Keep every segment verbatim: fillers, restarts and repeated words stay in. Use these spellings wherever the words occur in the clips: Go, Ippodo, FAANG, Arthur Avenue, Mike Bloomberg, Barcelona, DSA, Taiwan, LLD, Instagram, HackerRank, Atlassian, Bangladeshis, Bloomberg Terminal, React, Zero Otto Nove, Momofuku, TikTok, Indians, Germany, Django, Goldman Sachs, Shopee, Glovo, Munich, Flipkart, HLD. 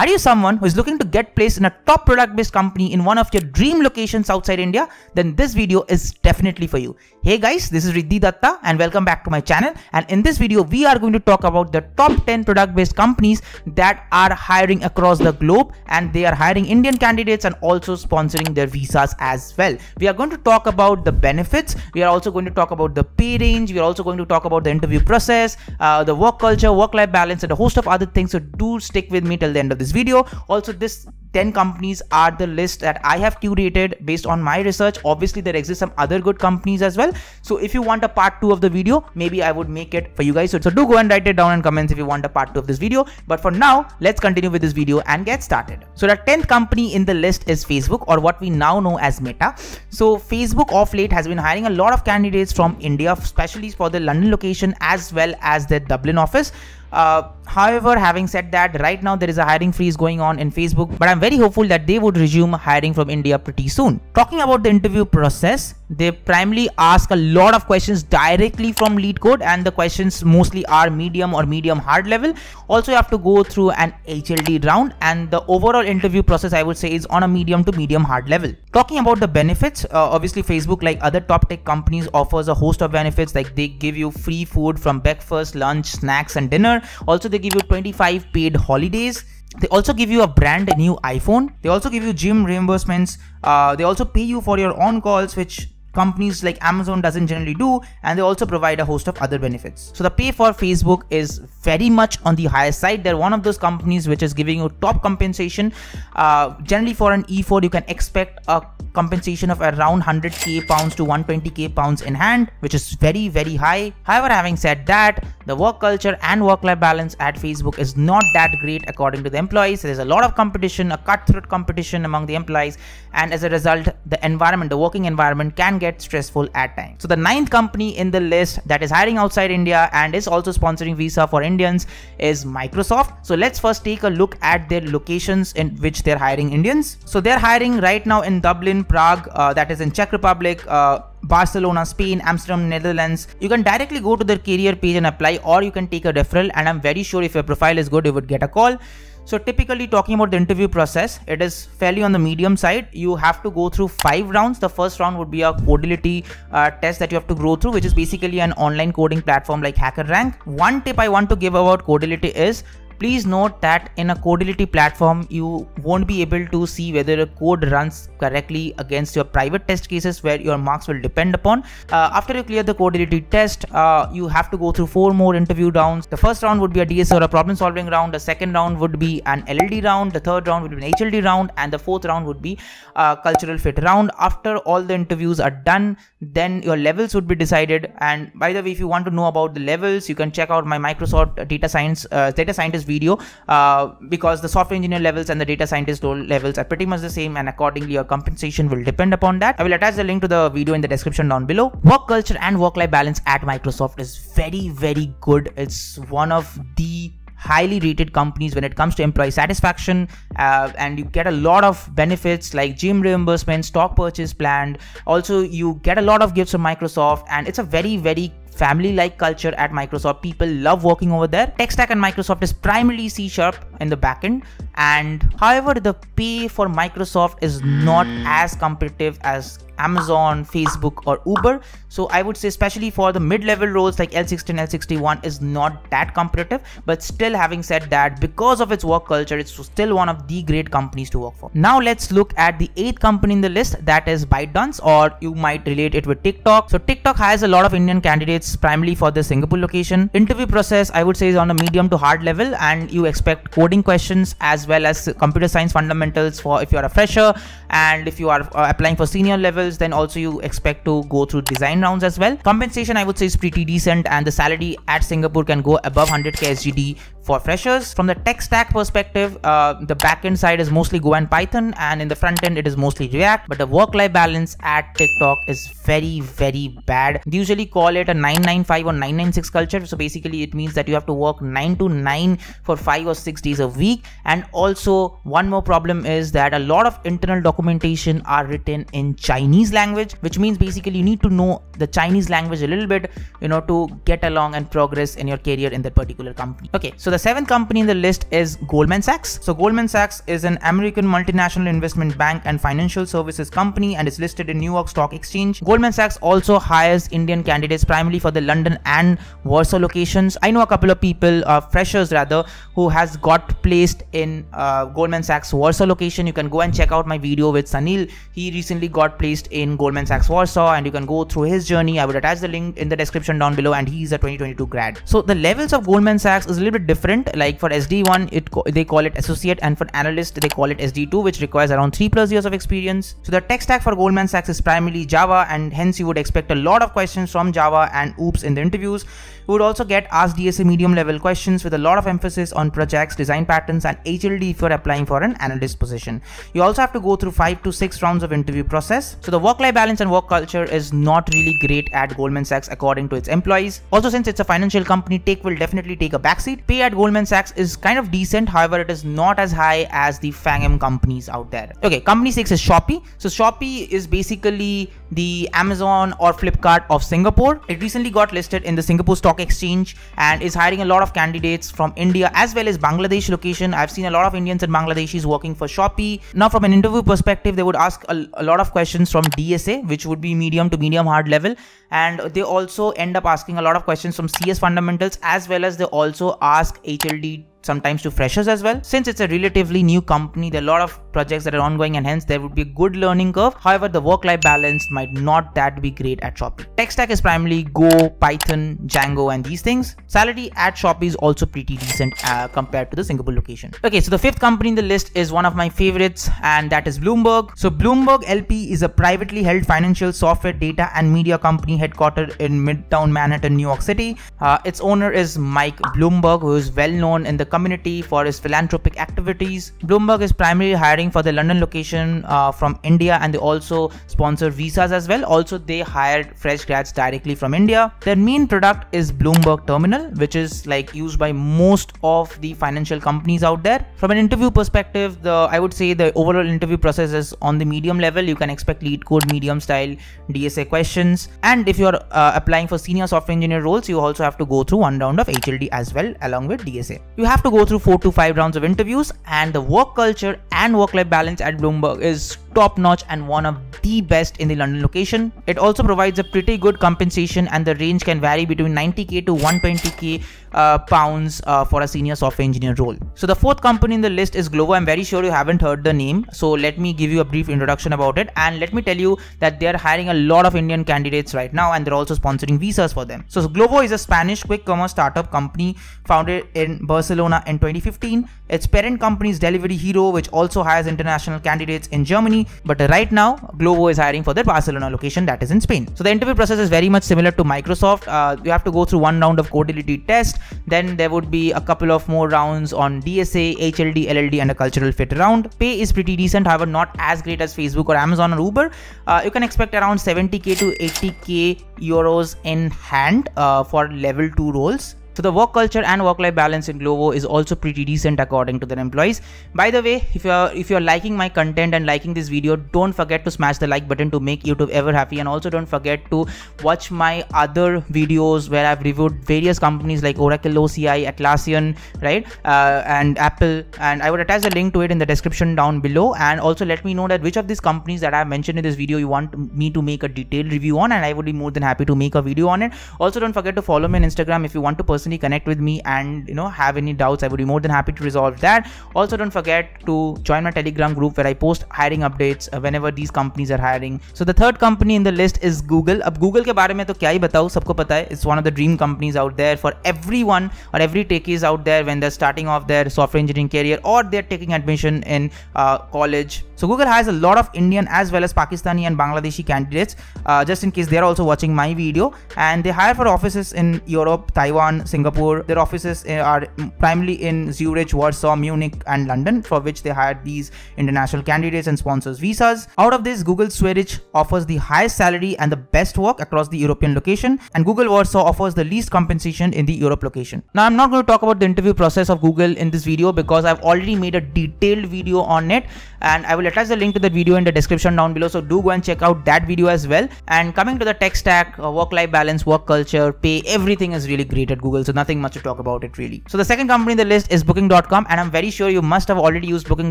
Are you someone who is looking to get placed in a top product-based company in one of your dream locations outside India? Then this video is definitely for you. Hey guys, this is Riddhi Datta and welcome back to my channel. And in this video, we are going to talk about the top ten product-based companies that are hiring across the globe, and they are hiring Indian candidates and also sponsoring their visas as well. We are going to talk about the benefits. We are also going to talk about the pay range. We are also going to talk about the interview process, uh, the work culture, work-life balance, and a host of other things. So do stick with me till the end of this video. Also, this ten companies are the list that I have curated based on my research. Obviously, there exist some other good companies as well. So if you want a part two of the video, maybe I would make it for you guys. So, so do go and write it down in comments if you want a part two of this video. But for now, let's continue with this video and get started. So the tenth company in the list is Facebook, or what we now know as Meta. So Facebook of late has been hiring a lot of candidates from India, especially for the London location as well as their Dublin office. Uh, however, having said that, right now there is a hiring freeze going on in Facebook, but I'm very hopeful that they would resume hiring from India pretty soon. Talking about the interview process, they primarily ask a lot of questions directly from LeetCode, and the questions mostly are medium or medium hard level. Also, you have to go through an H L D round, and the overall interview process, I would say, is on a medium to medium hard level. Talking about the benefits, uh, obviously Facebook, like other top tech companies, offers a host of benefits. Like they give you free food from breakfast, lunch, snacks and dinner. Also, they give you twenty-five paid holidays. They also give you a brand new iPhone. They also give you gym reimbursements. Uh, they also pay you for your on calls, which companies like Amazon doesn't generally do, and they also provide a host of other benefits. So the pay for Facebook is very much on the higher side. They're one of those companies which is giving you top compensation. Uh, generally for an E four, you can expect a compensation of around one hundred K pounds to one hundred twenty K pounds in hand, which is very, very high. However, having said that, the work culture and work-life balance at Facebook is not that great according to the employees. There's a lot of competition, a cutthroat competition among the employees, and as a result, the environment, the working environment can get stressful at times. So the ninth company in the list that is hiring outside India and is also sponsoring visa for Indians is Microsoft. So let's first take a look at their locations in which they're hiring Indians. So they're hiring right now in Dublin, Prague, uh, that is in Czech Republic, uh, Barcelona, Spain, Amsterdam, Netherlands. You can directly go to their career page and apply, or you can take a referral, and I'm very sure if your profile is good, you would get a call. So typically, talking about the interview process, it is fairly on the medium side. You have to go through five rounds. The first round would be a Codility uh, test that you have to go through, which is basically an online coding platform like HackerRank. One tip I want to give about Codility is, please note that in a Codility platform, you won't be able to see whether a code runs correctly against your private test cases, where your marks will depend upon. Uh, after you clear the Codility test, uh, you have to go through four more interview rounds. The first round would be a D S A or a problem solving round. The second round would be an L L D round. The third round would be an H L D round. And the fourth round would be a cultural fit round. After all the interviews are done, then your levels would be decided. And by the way, if you want to know about the levels, you can check out my Microsoft data science, uh, data scientist video, uh, because the software engineer levels and the data scientist levels are pretty much the same, and accordingly your compensation will depend upon that. I will attach the link to the video in the description down below. Work culture and work-life balance at Microsoft is very, very good. It's one of the highly rated companies when it comes to employee satisfaction, uh, and you get a lot of benefits like gym reimbursement, stock purchase plan. Also, you get a lot of gifts from Microsoft, and it's a very, very family-like culture at Microsoft. People love working over there. Tech stack at Microsoft is primarily C sharp in the backend, and however, the pay for Microsoft is not as competitive as Amazon, Facebook or Uber. So I would say, especially for the mid-level roles like L sixteen, L sixty-one, is not that competitive. But still, having said that, because of its work culture, it's still one of the great companies to work for. Now let's look at the eighth company in the list, that is ByteDance, or you might relate it with TikTok. So TikTok hires a lot of Indian candidates, primarily for the Singapore location. Interview process, I would say, is on a medium to hard level, and you expect coding questions as well as computer science fundamentals for if you are a fresher, and if you are uh, applying for senior level, then also you expect to go through design rounds as well. Compensation, I would say, is pretty decent, and the salary at Singapore can go above one hundred K S G D for freshers. From the tech stack perspective, uh, the backend side is mostly Go and Python, and in the front end it is mostly React. But the work-life balance at TikTok is very, very bad. They usually call it a nine nine five or nine nine six culture. So basically, it means that you have to work nine to nine for five or six days a week. And also, one more problem is that a lot of internal documentation are written in Chinese language, which means basically you need to know the Chinese language a little bit, you know, to get along and progress in your career in that particular company. Okay, so the the seventh company in the list is Goldman Sachs. So Goldman Sachs is an American multinational investment bank and financial services company and is listed in New York Stock Exchange. Goldman Sachs also hires Indian candidates primarily for the London and Warsaw locations. I know a couple of people, uh, freshers rather, who has got placed in uh, Goldman Sachs Warsaw location. You can go and check out my video with Sanil. He recently got placed in Goldman Sachs Warsaw and you can go through his journey. I would attach the link in the description down below, and he is a twenty twenty-two grad. So the levels of Goldman Sachs is a little bit different. Like for S D one, it they call it associate, and for analyst they call it S D two, which requires around three plus years of experience. So the tech stack for Goldman Sachs is primarily Java, and hence you would expect a lot of questions from Java and oops in the interviews. You would also get asked D S A medium level questions with a lot of emphasis on projects, design patterns and H L D if you're applying for an analyst position. You also have to go through five to six rounds of interview process. So the work-life balance and work culture is not really great at Goldman Sachs according to its employees. Also, since it's a financial company, tech will definitely take a backseat. Pay at Goldman Sachs is kind of decent, however it is not as high as the Fangem companies out there. Okay, company six is Shopee. So Shopee is basically the Amazon or Flipkart of Singapore. It recently got listed in the Singapore Stock Exchange and is hiring a lot of candidates from India as well as Bangladesh location. I've seen a lot of Indians and Bangladeshis working for Shopee. Now from an interview perspective, they would ask a, a lot of questions from D S A, which would be medium to medium hard level, and they also end up asking a lot of questions from C S fundamentals, as well as they also ask H L D sometimes to freshers as well. Since it's a relatively new company, there are a lot of projects that are ongoing and hence there would be a good learning curve. However, the work-life balance might not that be great at Shopee. Tech stack is primarily Go, Python, Django and these things. Salary at Shopee is also pretty decent uh, compared to the Singapore location. Okay, so the fifth company in the list is one of my favorites, and that is Bloomberg. So Bloomberg L P is a privately held financial software, data and media company headquartered in Midtown Manhattan, New York City. Uh, its owner is Mike Bloomberg, who is well known in the community for his philanthropic activities. Bloomberg is primarily hiring for the London location uh, from India, and they also sponsor visas as well. Also, they hired fresh grads directly from India. Their main product is Bloomberg Terminal, which is like used by most of the financial companies out there. From an interview perspective, the I would say the overall interview process is on the medium level. You can expect LeetCode medium style D S A questions, and if you are uh, applying for senior software engineer roles, you also have to go through one round of H L D as well along with D S A. You have to go through four to five rounds of interviews, and the work culture and work-life balance at Bloomberg is top-notch and one of the best in the London location. It also provides a pretty good compensation, and the range can vary between ninety K to one hundred twenty K uh, pounds uh, for a senior software engineer role. So the fourth company in the list is Glovo. I'm very sure you haven't heard the name, so let me give you a brief introduction about it, and let me tell you that they are hiring a lot of Indian candidates right now, and they're also sponsoring visas for them. So Glovo is a Spanish quick commerce startup company founded in Barcelona in twenty fifteen. Its parent company is Delivery Hero, which also hires international candidates in Germany. But right now, Glovo is hiring for their Barcelona location, that is in Spain. So the interview process is very much similar to Microsoft. Uh, you have to go through one round of Codility test. Then there would be a couple of more rounds on D S A, H L D, L L D and a cultural fit round. Pay is pretty decent, however not as great as Facebook or Amazon or Uber. Uh, you can expect around seventy K to eighty K euros in hand uh, for level two roles. So the work culture and work-life balance in Glovo is also pretty decent according to their employees. By the way, if you're if you're liking my content and liking this video, don't forget to smash the like button to make YouTube ever happy, and also don't forget to watch my other videos where I've reviewed various companies like Oracle, O C I, Atlassian, right, uh, and Apple, and I would attach a link to it in the description down below. And also let me know that which of these companies that I have mentioned in this video you want me to make a detailed review on, and I would be more than happy to make a video on it. Also don't forget to follow me on Instagram if you want to personally connect with me and you know have any doubts. I would be more than happy to resolve that. Also don't forget to join my Telegram group where I post hiring updates whenever these companies are hiring. So the third company in the list is Google. Ab Google ke baare mein to kya hi batau, sabko pata hai. It's one of the dream companies out there for everyone or every techies out there when they're starting off their software engineering career or they're taking admission in uh, college. So Google has a lot of Indian as well as Pakistani and Bangladeshi candidates, uh, just in case they're also watching my video, and they hire for offices in Europe, Taiwan, Singapore. Their offices are primarily in Zurich, Warsaw, Munich and London, for which they hired these international candidates and sponsors visas. Out of this, Google Zurich offers the highest salary and the best work across the European location, and Google Warsaw offers the least compensation in the Europe location. Now I'm not going to talk about the interview process of Google in this video because I've already made a detailed video on it, and I will attach the link to that video in the description down below, so do go and check out that video as well. And coming to the tech stack, work-life balance, work culture, pay, everything is really great at Google so nothing much to talk about it really. So the second company in the list is Booking dot com, and I'm very sure you must have already used Booking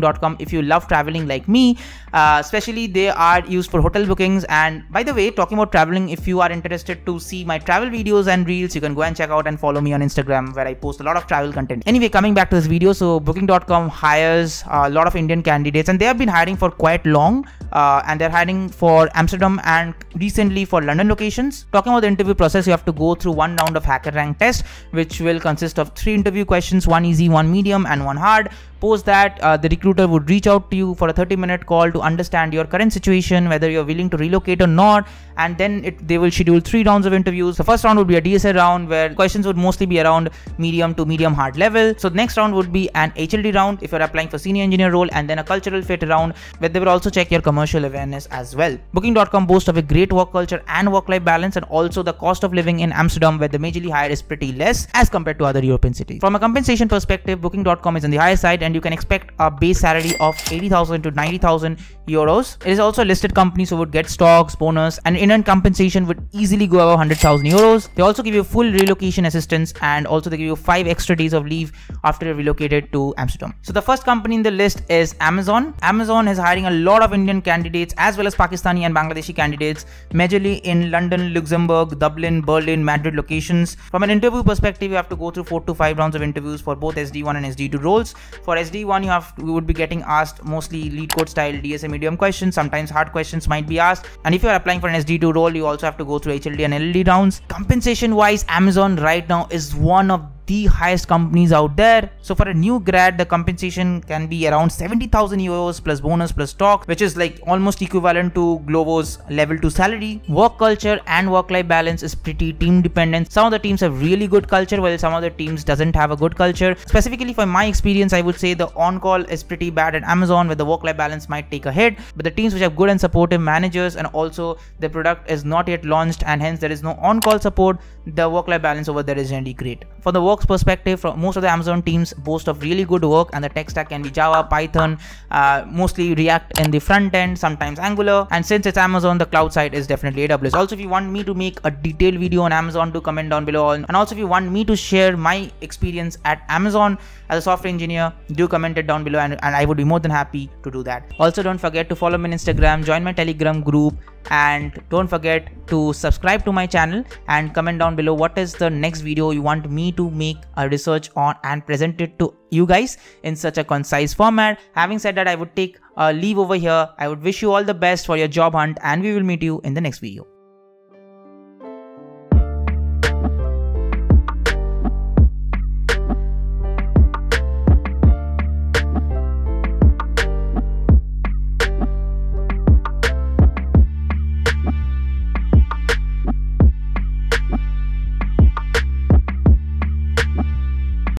dot com if you love traveling like me. Uh, especially they are used for hotel bookings. And by the way, talking about traveling, if you are interested to see my travel videos and reels, you can go and check out and follow me on Instagram, where I post a lot of travel content. Anyway, coming back to this video, so Booking dot com hires a lot of Indian candidates, and they have been hiring for quite long, uh, and they're hiring for Amsterdam and recently for London locations. Talking about the interview process, you have to go through one round of HackerRank test, which will consist of three interview questions, one easy, one medium and one hard. Post that, uh, the recruiter would reach out to you for a thirty minute call to understand your current situation, whether you're willing to relocate or not, and then it, they will schedule three rounds of interviews. The first round would be a D S A round, where questions would mostly be around medium to medium hard level. So the next round would be an H L D round if you're applying for senior engineer role, and then a cultural fit round, where they will also check your commercial awareness as well. Booking dot com boasts of a great work culture and work-life balance, and also the cost of living in Amsterdam, where the majorly hire is pretty less as compared to other European cities. From a compensation perspective, Booking dot com is on the higher side, and you can expect a base salary of eighty thousand to ninety thousand euros. It is also a listed company, so would get stocks, bonus, and in-hand compensation would easily go above one hundred thousand euros. They also give you full relocation assistance, and also they give you five extra days of leave after you're relocated to Amsterdam. So the first company in the list is Amazon. Amazon is hiring a lot of Indian candidates as well as Pakistani and Bangladeshi candidates, majorly in London, Luxembourg, Dublin, Berlin, Madrid locations. From an interview perspective, you have to go through four to five rounds of interviews for both S D one and S D two roles. For S D one, you have you would be getting asked mostly LeetCode style D S A medium questions. Sometimes hard questions might be asked. And if you are applying for an S D two role, you also have to go through H L D and L L D rounds. Compensation wise, Amazon right now is one of the highest companies out there. So for a new grad, the compensation can be around seventy thousand euros plus bonus plus stock, which is like almost equivalent to Glovo's level two salary. Work culture and work-life balance is pretty team dependent. Some of the teams have really good culture, while some of the teams doesn't have a good culture. Specifically for my experience, I would say the on-call is pretty bad at Amazon, where the work-life balance might take a hit, but the teams which have good and supportive managers, and also the product is not yet launched and hence there is no on-call support, the work-life balance over there is generally great. For the work perspective, from most of the Amazon teams boast of really good work, and the tech stack can be Java, Python, uh, mostly React in the front end, sometimes Angular, and since it's Amazon, the cloud side is definitely A W S. Also, if you want me to make a detailed video on Amazon, do comment down below, and also if you want me to share my experience at Amazon as a software engineer, do comment it down below, and, and I would be more than happy to do that. Also, don't forget to follow me on Instagram, join my Telegram group, and don't forget to subscribe to my channel, and comment down below what is the next video you want me to make a research on and present it to you guys in such a concise format. Having said that, I would take a leave over here. I would wish you all the best for your job hunt, and we will meet you in the next video.